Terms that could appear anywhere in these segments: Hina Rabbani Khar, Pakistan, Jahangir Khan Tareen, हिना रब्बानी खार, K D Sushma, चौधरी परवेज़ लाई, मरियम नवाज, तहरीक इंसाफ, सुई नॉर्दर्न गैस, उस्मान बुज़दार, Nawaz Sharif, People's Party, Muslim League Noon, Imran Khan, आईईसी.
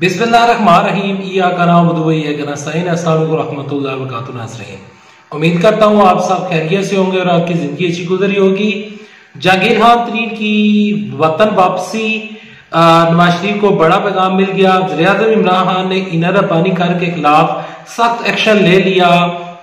बिस्मिल्लाहिर्रहमानिर्रहीम नाज़रीन, उम्मीद करता हूँ आप सब खैरियत से होंगे और आपकी ज़िंदगी अच्छी गुजरी होगी। जहांगीर खान तरीन की वतन वापसी नवाज शरीफ को बड़ा पैगाम मिल गया। वज़ीर-ए-आज़म इमरान खान ने हिना रब्बानी खार के खिलाफ सख्त एक्शन ले लिया।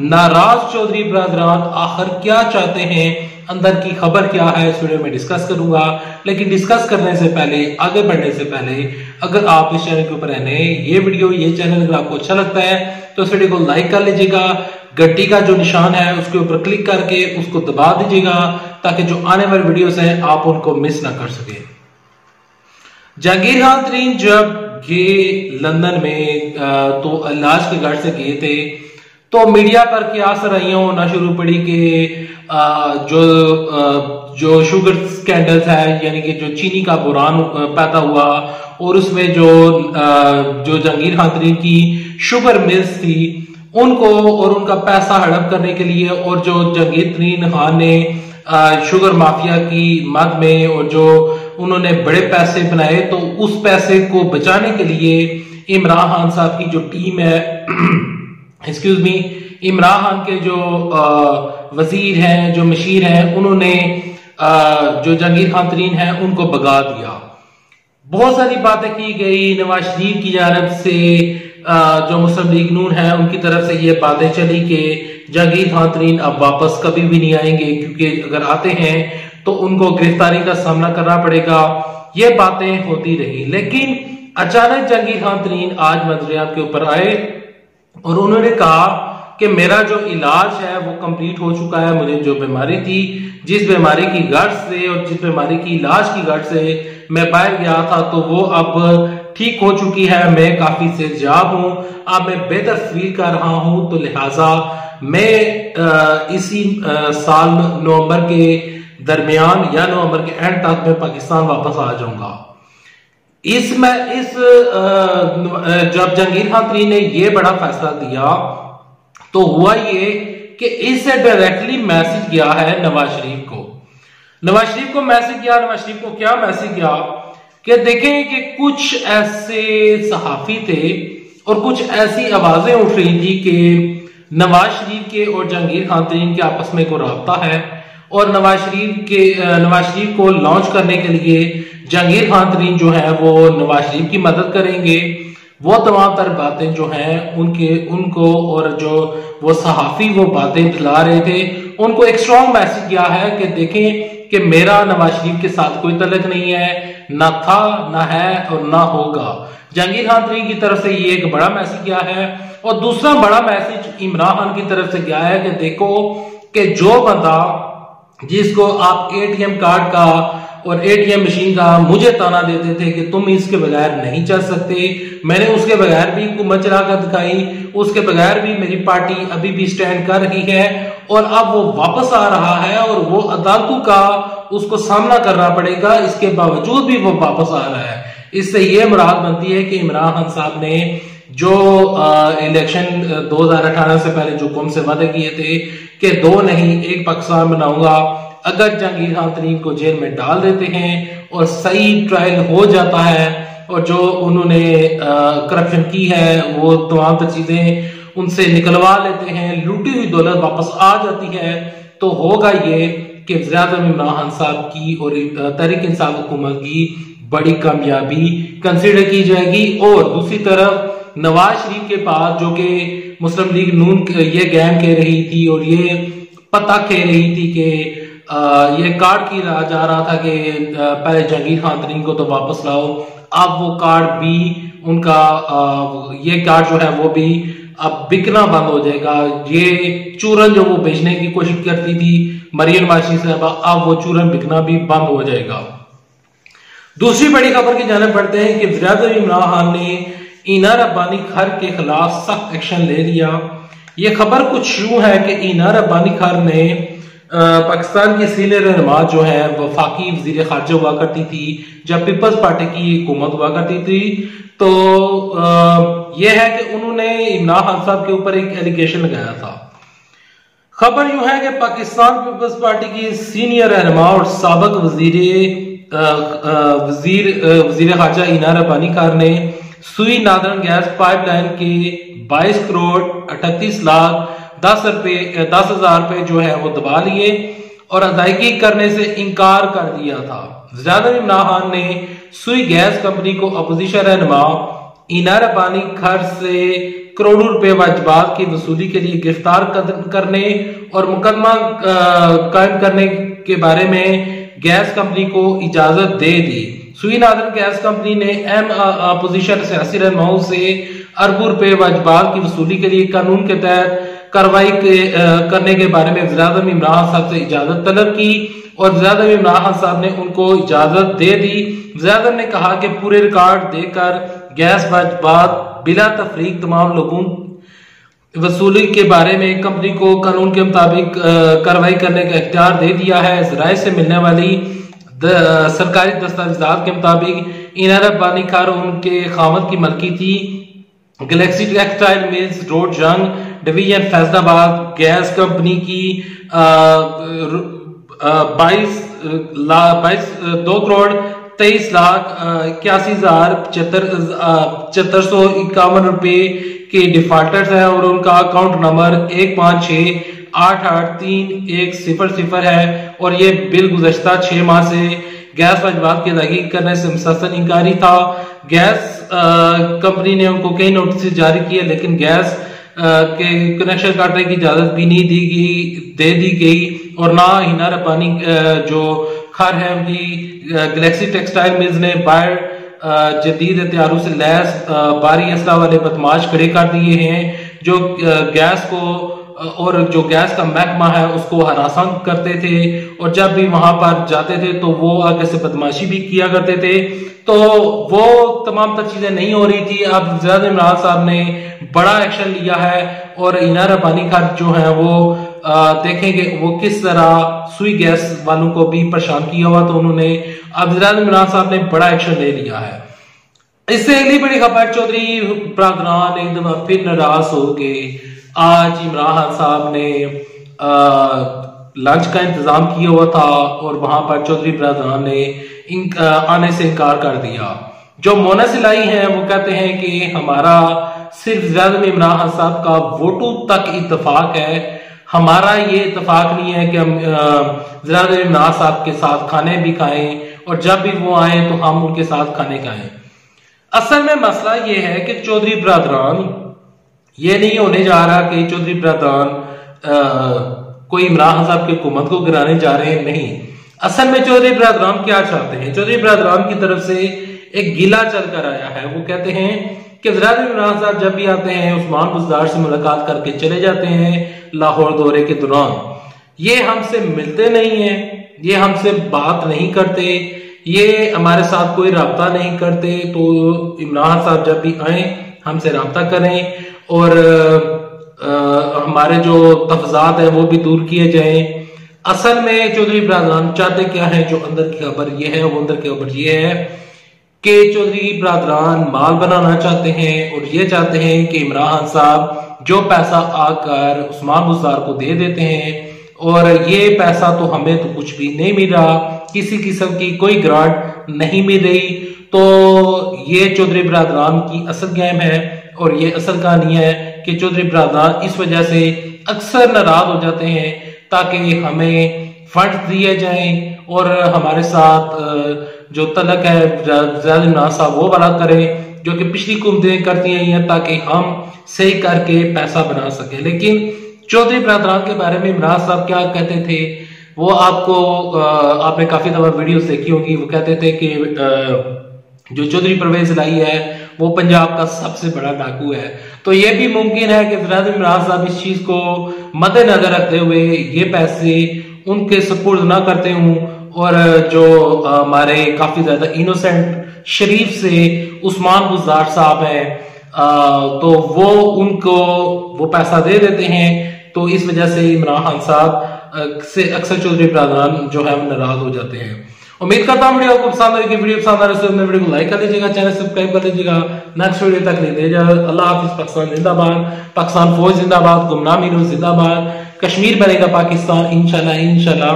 नाराज चौधरी ब्रदरान आखिर क्या चाहते हैं, अंदर की खबर क्या है, इस वीडियो में डिस्कस करूंगा। लेकिन डिस्कस करने से पहले, आगे बढ़ने से पहले, अगर आप इस चैनल के ऊपर रहने, ये वीडियो, ये चैनल अगर आपको अच्छा लगता है तो इस वीडियो को लाइक कर लीजिएगा। घंटी का जो निशान है उसके ऊपर क्लिक करके उसको दबा दीजिएगा ताकि जो आने वाले वीडियोस हैं आप उनको मिस ना कर सके। जहांगीर खान तरीन जब ये लंदन में तो इलाज के घर से गए थे तो मीडिया पर क्या सराइयां होना शुरू पड़ी कि जो शुगर स्कैंडल्स है, यानी कि जो चीनी का बुरान पैदा हुआ और उसमें जो जहांगीर खान तरीन की शुगर मिल्स थी उनको और उनका पैसा हड़प करने के लिए, और जो जहांगीर तरीन खान ने शुगर माफिया की मद में और जो उन्होंने बड़े पैसे बनाए, तो उस पैसे को बचाने के लिए इमरान खान साहब की जो टीम है, एक्सक्यूज मी, इमरान खान के जो वजीर हैं, जो मशीर हैं, उन्होंने जो जहांगीर खान तरीन हैं उनको भगा दिया। बहुत सारी बातें की गई नवाज शरीफ की जानिब से, जो मुस्लिम लीग नून है उनकी तरफ से ये बातें चली कि जहांगीर खान तरीन अब वापस कभी भी नहीं आएंगे, क्योंकि अगर आते हैं तो उनको गिरफ्तारी का सामना करना पड़ेगा। ये बातें होती रही, लेकिन अचानक जहांगीर खान तरीन आज मदरियाब के ऊपर आए और उन्होंने कहा कि मेरा जो इलाज है वो कंप्लीट हो चुका है। मुझे जो बीमारी थी, जिस बीमारी की गर्ज से और जिस बीमारी की इलाज की गर्ज से मैं बाहर गया था, तो वो अब ठीक हो चुकी है। मैं काफी सेहतयाब हूँ, अब मैं बेहतर फील कर रहा हूँ। तो लिहाजा मैं इसी साल नवंबर के दरमियान या नवंबर के एंड तक मैं पाकिस्तान वापस आ जाऊंगा। जब जहांगीर खान तरीन ने यह बड़ा फैसला दिया तो हुआ ये कि इससे डायरेक्टली मैसेज गया है नवाज शरीफ को। नवाज शरीफ को क्या मैसेज गया कि देखें कि कुछ ऐसे सहाफी थे और कुछ ऐसी आवाजें उठ रही थी कि नवाज शरीफ के और जहांगीर खान तरीन के आपस में कोई राब्ता है और नवाज शरीफ को लॉन्च करने के लिए जहांगीर खान तरीन जो है वो नवाज शरीफ की मदद करेंगे। वो तमाम तर बातें जो हैं उनको और जो वो सहाफी वो बातें फैला रहे थे उनको एक स्ट्रॉन्ग मैसेज दिया है कि देखें कि मेरा नवाज शरीफ के साथ कोई तलक नहीं है, ना था, ना है और ना होगा। जहांगीर खान तरीन की तरफ से ये एक बड़ा मैसेज गया है। और दूसरा बड़ा मैसेज इमरान खान की तरफ से गया है कि देखो कि जो बंदा जिसको आप एटीएम कार्ड का और एटीएम मशीन का मुझे ताना देते थे कि तुम इसके बगैर नहीं चल सकते, मैंने उसके बगैर भी हुकूमत चला कर दिखाई, उसके बगैर भी मेरी पार्टी अभी भी स्टैंड कर रही है और अब वो वापस आ रहा है और वो अदालतों का उसको सामना करना पड़ेगा, इसके बावजूद भी वो वापस आ रहा है। इससे ये मुराद बनती है कि इमरान खान साहब ने जो इलेक्शन 2018 से पहले जो कौम से वादे किए थे कि दो नहीं एक पाकिस्तान बनाऊंगा, अगर जहांगीर खान तरीन को जेल में डाल देते हैं और सही ट्रायल हो जाता है और जो उन्होंने करप्शन की है वो तमाम चीजें उनसे निकलवा लेते हैं, लूटी हुई दौलत वापस आ जाती है, तो होगा ये कि वज़ीर-ए-आज़म इमरान खान साहब की और तहरीक इंसाफ हुकूमत की बड़ी कामयाबी कंसिडर की जाएगी। और दूसरी तरफ नवाज शरीफ के पास, जो कि मुस्लिम लीग नून ये गेम खेल रही थी और ये पता खेल रही थी कि ये कार्ड की जा रहा था कि पहले जहांगीर खान तरीन को तो वापस लाओ, अब वो कार्ड भी उनका ये कार्ड जो है वो भी अब बिकना बंद हो जाएगा। ये चूरन जो वो बेचने की कोशिश करती थी मरियम नवाज साहबा, अब वो चूरन बिकना भी बंद हो जाएगा। दूसरी बड़ी खबर की जानिब बढ़ते हैं कि वज़ीर-ए-आज़म इमरान खान ने हिना रब्बानी खार के खिलाफ सख्त एक्शन ले लिया। ये खबर कुछ यूं है कि हिना रब्बानी खार ने पाकिस्तान की सीनियर रहनुमा जो है वफाकी वजीर खारजा हुआ करती थी जब पीपल्स पार्टी की हुकूमत हुआ करती थी, तो यह है कि उन्होंने इमरान खान साहब के ऊपर एक एलिगेशन लगाया था। खबर यूं है कि पाकिस्तान पीपल्स पार्टी की सीनियर रहनुमा और सबक वजीर खारजा हिना रब्बानी खार ने सुई नॉर्दर्न गैस पाइपलाइन के 22,38,10,000 रुपए जो है वो दबा लिए और अदायगी करने से इनकार कर दिया था। वज़ीर-ए-आज़म इमरान खान ने सुई गैस कंपनी को अपोजिशन रहनुमा हिना रब्बानी खर से करोड़ों रुपए वाजबात की वसूली के लिए गिरफ्तार करने और मुकदमा कायम करने के बारे में गैस कंपनी को इजाजत दे दी। सुई नॉर्दर्न गैस कंपनी ने एम अपोजिशन सियासी रहनुमाओं से अरबों रुपए वाजबात की वसूली के लिए कानून के तहत कार्रवाई करने के बारे में वज़ीर-ए-आज़म इमरान साहब से इजाजत तलब की और वज़ीर-ए-आज़म इमरान साहब ने उनको इजाजत दे दी। वज़ीर-ए-आज़म ने कहा कि पूरे रिकॉर्ड देकर गैस वाजबात बिला तफरीक तमाम लोगों वसूली के बारे में कंपनी को कानून के मुताबिक कार्रवाई करने का इख्तियार दे दिया है। ज़राए से मिलने वाली सरकारी दस्तावेजात के मुताबिक हिना रब्बानी खार उनके खामद की मलकी थी। Galaxy textile mills road Jhang division Faisalabad gas company की 22,23,81,75 रुपए के डिफॉल्टर्स हैं और उनका अकाउंट नंबर 15688310 है और ये बिल गुज़श्ता 6 माह से गैस वाजबात की अदायगी करने से मुसलसल इंकारी था। गैस कंपनी ने उनको कई नोटिस जारी किए लेकिन गैस के कनेक्शन काटने की इजाजत भी नहीं दी गई और ना हिना रब्बानी जो खर है उनकी गैलेक्सी टेक्सटाइल मिल्स ने बाहर जदीद हथियारों से लैस भारी असला वाले बदमाश खड़े कर दिए हैं जो गैस को और जो गैस का महकमा है उसको हरासं करते थे और जब भी वहां पर जाते थे तो वो आगे से बदमाशी भी किया करते थे। तो वो तमाम तक चीजें नहीं हो रही थी। अब वज़ीर-ए-आज़म इमरान साहब ने बड़ा एक्शन लिया है और हिना रब्बानी खान जो है वो देखेंगे वो किस तरह सुई गैस वालों को भी परेशान किया हुआ। तो उन्होंने अब वज़ीर-ए-आज़म इमरान साहब ने बड़ा एक्शन ले लिया है। इससे अगली बड़ी खबर, चौधरी ब्रदर्स एक दफा फिर नाराज हो गए। आज इमरान खान साहब ने लंच का इंतजाम किया हुआ था और वहां पर चौधरी ब्रदर्स ने आने से इनकार कर दिया। जो मोना सिलाई हैं वो कहते हैं कि हमारा सिर्फ वज़ीर-ए-आज़म इमरान खान साहब का वोटों तक इतफाक है, हमारा ये इतफाक नहीं है कि हम वज़ीर-ए-आज़म इमरान साहब के साथ खाने भी खाएं और जब भी वो आए तो हम उनके साथ खाने खाएं। असल में मसला ये है कि चौधरी ब्रदर्स, ये नहीं होने जा रहा कि चौधरी ब्रदर्स कोई इमरान साहब की हुकूमत को गिराने जा रहे हैं, नहीं। असल में चौधरी ब्रदर्स क्या चाहते हैं, चौधरी ब्रदर्स की तरफ से एक गिला चल कर आया है। वो कहते हैं कि वज़ीर-ए-आज़म इमरान साहब जब भी आते हैं उस्मान बुज़दार से मुलाकात करके चले जाते हैं लाहौर दौरे के दौरान, ये हमसे मिलते नहीं है, ये हमसे बात नहीं करते, ये हमारे साथ कोई रब्ता नहीं करते। तो इमरान साहब जब भी आए हमसे रब्ता करें और हमारे जो तफजात है वो भी दूर किए जाएं। असल में चौधरी ब्रदर्स चाहते क्या है, जो अंदर की खबर ये है वो अंदर की खबर ये है कि चौधरी ब्रदर्स माल बनाना चाहते हैं और ये चाहते हैं कि इमरान साहब जो पैसा आकर उस्मान बुज़दार को दे देते हैं और ये पैसा तो हमें तो कुछ भी नहीं मिल रहा, किसी किस्म की कोई ग्रांट नहीं मिल रही। तो ये चौधरी ब्रदर्स की असल गेम है और ये असल कहानी है कि चौधरी ब्रदर्स इस वजह से अक्सर नाराज हो जाते हैं ताकि हमें फंड दिए जाएं और हमारे साथ जो तलक है वज़ीर-ए-आज़म साहब वो बना करें जो कि पिछली हुकूमतें करती आई हैं ताकि हम सही करके पैसा बना सके। लेकिन चौधरी ब्रदर्स के बारे में इमरान साहब क्या कहते थे, वो आपको आपने काफी दफा वीडियोस देखी होगी। वो कहते थे कि जो चौधरी परवेज़ लाई है वो पंजाब का सबसे बड़ा डाकू है। तो ये भी मुमकिन है कि वज़ीर-ए-आज़म इमरान साहब इस चीज को मद्देनजर रखते हुए ये पैसे उनके सपोर्ट ना करते हों और जो हमारे काफी ज्यादा इनोसेंट शरीफ से उस्मान बुज़दार साहब हैं तो वो उनको वो पैसा दे देते हैं। तो इस वजह से इमरान खान साहब से अक्सर चौधरी ब्रदर्स जो है नाराज हो जाते हैं। उम्मीद करता हूं वीडियो आपको पसंद आएगी। वीडियो पसंद आ रही है तो वीडियो को लाइक कर दीजिएगा, चैनल सब्सक्राइब कर दीजिएगा। नेक्स्ट वीडियो तक ले लीजिएगा। अल्लाह हाफिज। पाकिस्तान जिंदाबाद, पाकिस्तान फौज जिंदाबाद, गुमनामी न्यूज़ जिंदाबाद, कश्मीर बनेगा पाकिस्तान इंशाल्लाह।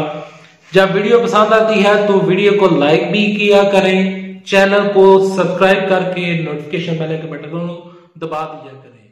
जब वीडियो पसंद आती है तो वीडियो को लाइक भी किया करें, चैनल को सब्सक्राइब करके नोटिफिकेशन बेल के बटन को दबा दिया करें।